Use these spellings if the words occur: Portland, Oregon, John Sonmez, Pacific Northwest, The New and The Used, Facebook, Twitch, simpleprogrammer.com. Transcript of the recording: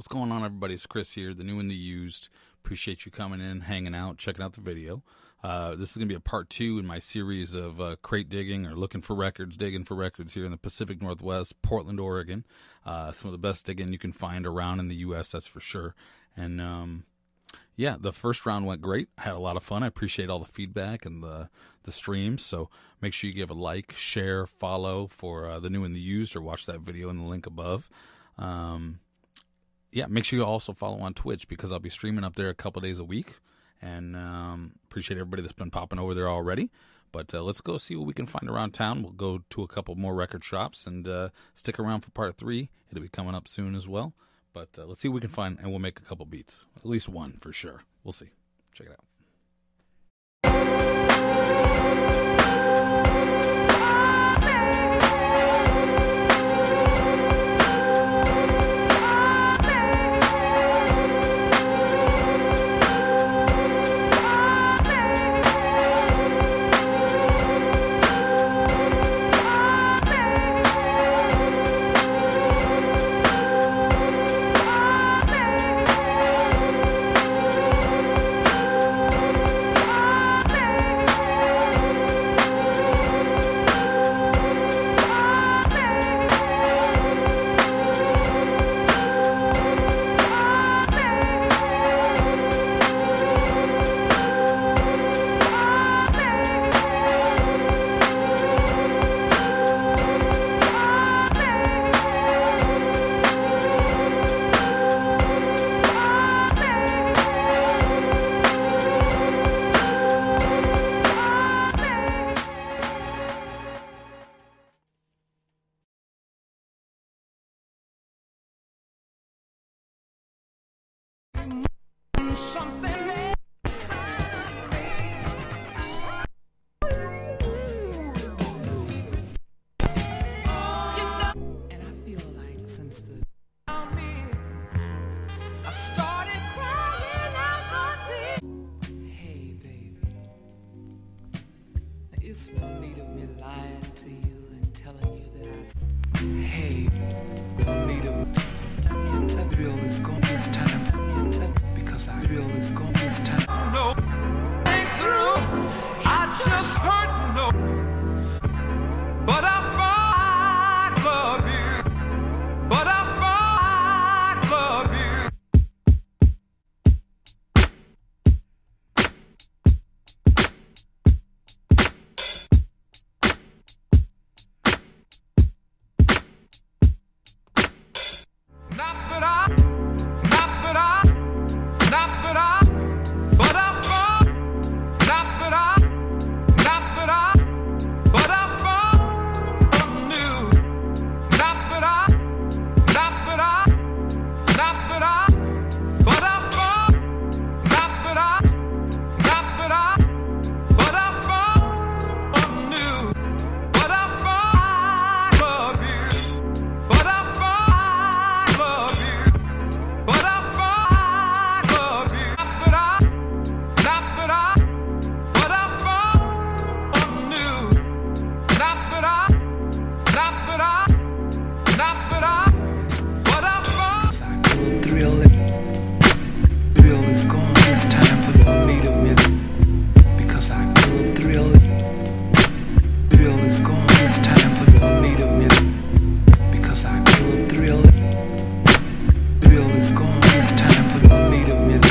What's going on, everybody? It's Chris here, The New and The Used. Appreciate you coming in, hanging out, checking out the video. This is going to be a part two in my series of crate digging or looking for records, digging for records here in the Pacific Northwest, Portland, Oregon. Some of the best digging you can find around in the U.S., that's for sure. And yeah, the first round went great. I had a lot of fun. I appreciate all the feedback and the streams. So make sure you give a like, share, follow for The New and The Used, or watch that video in the link above. Yeah, make sure you also follow on Twitch, because I'll be streaming up there a couple days a week. And appreciate everybody that's been popping over there already. But let's go see what we can find around town. We'll go to a couple more record shops, and stick around for part three. It'll be coming up soon as well. But let's see what we can find, and we'll make a couple beats. At least one for sure. We'll see. Check it out. It's gone, it's time for me to